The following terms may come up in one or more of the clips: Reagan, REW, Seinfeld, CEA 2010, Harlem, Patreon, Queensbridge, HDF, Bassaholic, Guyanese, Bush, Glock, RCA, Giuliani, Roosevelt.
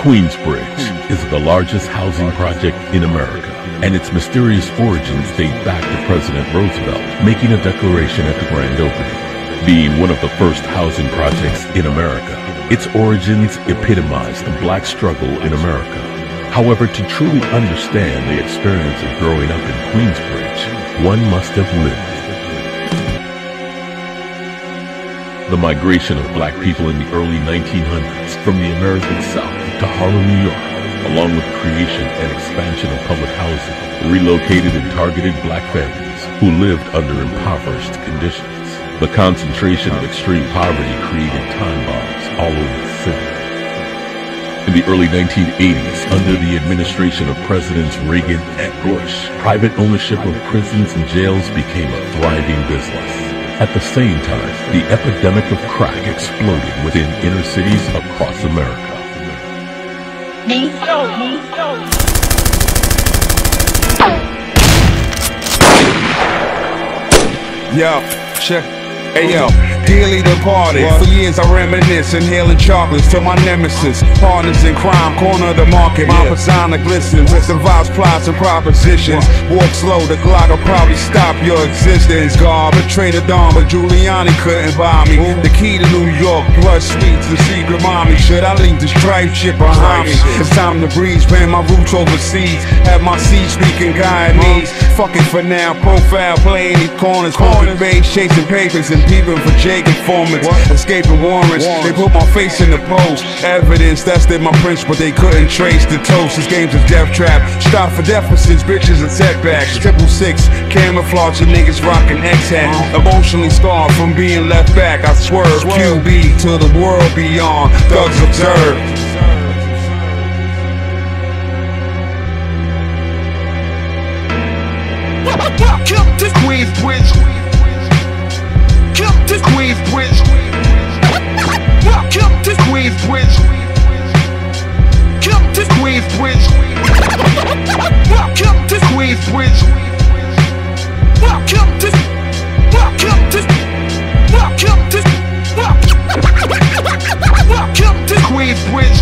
Queensbridge is the largest housing project in America, and its mysterious origins date back to President Roosevelt making a declaration at the grand opening. Being one of the first housing projects in America, its origins epitomize the black struggle in America. However, to truly understand the experience of growing up in Queensbridge, one must have lived. The migration of black people in the early 1900s from the American South to Harlem, New York, along with creation and expansion of public housing, relocated and targeted black families who lived under impoverished conditions. The concentration of extreme poverty created time bombs all over the city. In the early 1980s, under the administration of Presidents Reagan and Bush, private ownership of prisons and jails became a thriving business. At the same time, the epidemic of crack exploded within inner cities across America. Yo, check. Hey, yo. Dearly departed, for years I reminisce, inhaling chocolates to my nemesis. Partners in crime, corner of the market, my persona glistens, survives plots and propositions. Walk slow, the Glock will probably stop your existence. God betrayed a dawn, but Giuliani couldn't buy me. The key to New York, blood, sweets, and secret mommy. Should I leave this tripe shit behind me? It's time to breeze, ran my roots overseas. Had my seed speaking Guyanese. Fuck it for now, profile, playing these corners. Corner beige, chasing papers and peeping for Jake informants, escaping warrants. They put my face in the post. Evidence tested my prints, but they couldn't trace the toast. This game's a death trap. Stop for deficits, bitches, and setbacks. 666, camouflage, and niggas rocking X-hat. Emotionally scarred from being left back. I swerve, QB to the world beyond. Thugs observe. Kill the Queensbridge. Queensbridge, come to Queensbridge, come to Queensbridge, come to Queensbridge, come to, come to Queensbridge.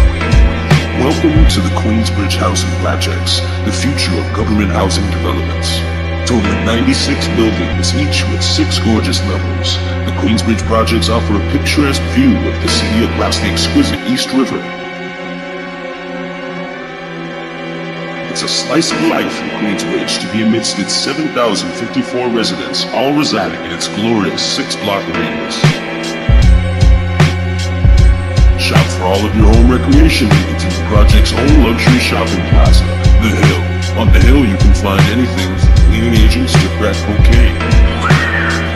Welcome to the Queensbridge Housing Projects, the future of government housing developments. Totaling 96 buildings, each with 6 gorgeous levels, the Queensbridge projects offer a picturesque view of the city across the exquisite East River. It's a slice of life in Queensbridge to be amidst its 7,054 residents, all residing in its glorious 6-block radius. Shop for all of your home recreation needs in the project's own luxury shopping plaza, The Hill. On The Hill, you can find anything from cleaning agents to crack cocaine.